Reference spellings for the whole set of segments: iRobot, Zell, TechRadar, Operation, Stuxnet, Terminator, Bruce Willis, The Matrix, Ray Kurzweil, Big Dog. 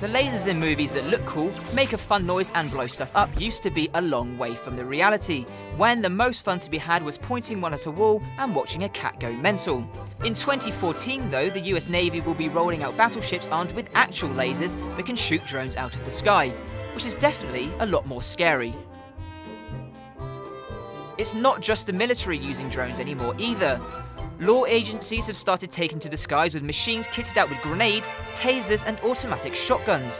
The lasers in movies that look cool, make a fun noise and blow stuff up used to be a long way from the reality, when the most fun to be had was pointing one at a wall and watching a cat go mental. In 2014 though, the US Navy will be rolling out battleships armed with actual lasers that can shoot drones out of the sky, which is definitely a lot more scary. It's not just the military using drones anymore either. Law agencies have started taking to the skies with machines kitted out with grenades, tasers and automatic shotguns,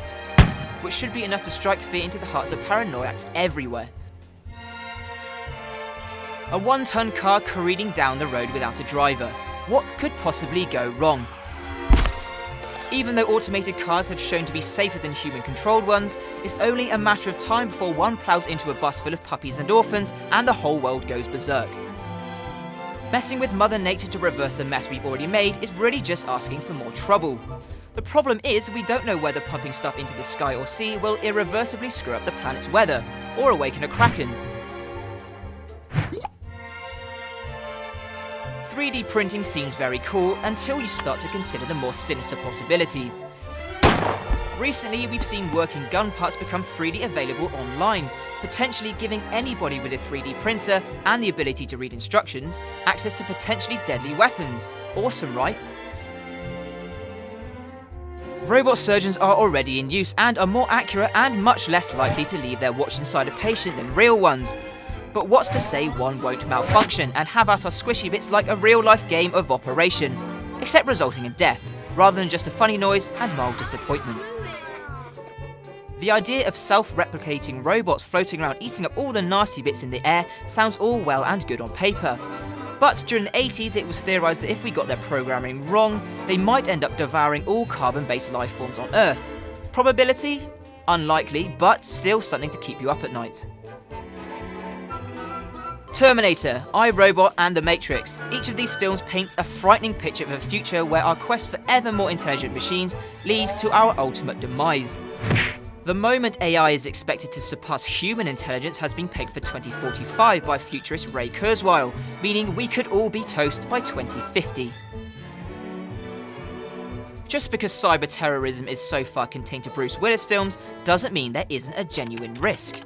which should be enough to strike fear into the hearts of paranoiacs everywhere. A 1-ton car careening down the road without a driver. What could possibly go wrong? Even though automated cars have shown to be safer than human-controlled ones, it's only a matter of time before one ploughs into a bus full of puppies and orphans and the whole world goes berserk. Messing with Mother Nature to reverse the mess we've already made is really just asking for more trouble. The problem is we don't know whether pumping stuff into the sky or sea will irreversibly screw up the planet's weather, or awaken a kraken. 3D printing seems very cool until you start to consider the more sinister possibilities. Recently we've seen working gun parts become freely available online, potentially giving anybody with a 3D printer and the ability to read instructions access to potentially deadly weapons. Awesome, right? Robot surgeons are already in use and are more accurate and much less likely to leave their watch inside a patient than real ones. But what's to say one won't malfunction and have out our squishy bits like a real-life game of Operation, except resulting in death, rather than just a funny noise and mild disappointment. The idea of self-replicating robots floating around eating up all the nasty bits in the air sounds all well and good on paper. But during the 80s it was theorised that if we got their programming wrong, they might end up devouring all carbon-based life forms on Earth. Probability? Unlikely, but still something to keep you up at night. Terminator, iRobot and The Matrix. Each of these films paints a frightening picture of a future where our quest for ever more intelligent machines leads to our ultimate demise. The moment AI is expected to surpass human intelligence has been pegged for 2045 by futurist Ray Kurzweil, meaning we could all be toast by 2050. Just because cyber-terrorism is so far contained to Bruce Willis films doesn't mean there isn't a genuine risk.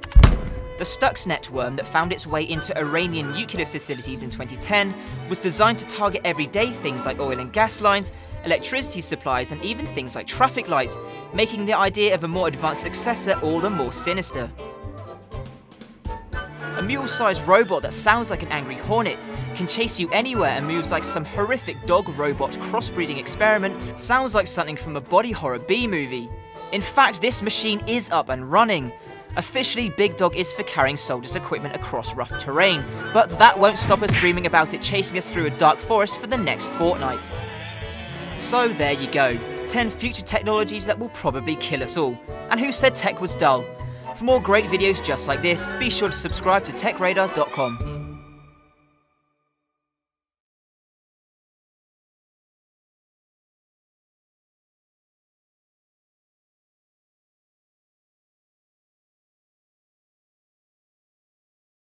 The Stuxnet worm that found its way into Iranian nuclear facilities in 2010 was designed to target everyday things like oil and gas lines, electricity supplies and even things like traffic lights, making the idea of a more advanced successor all the more sinister. A mule-sized robot that sounds like an angry hornet, can chase you anywhere and moves like some horrific dog-robot crossbreeding experiment sounds like something from a body horror B-movie. In fact, this machine is up and running. Officially, Big Dog is for carrying soldiers' equipment across rough terrain, but that won't stop us dreaming about it chasing us through a dark forest for the next fortnight. So there you go, 10 future technologies that will probably kill us all. And who said tech was dull? For more great videos just like this, be sure to subscribe to TechRadar.com.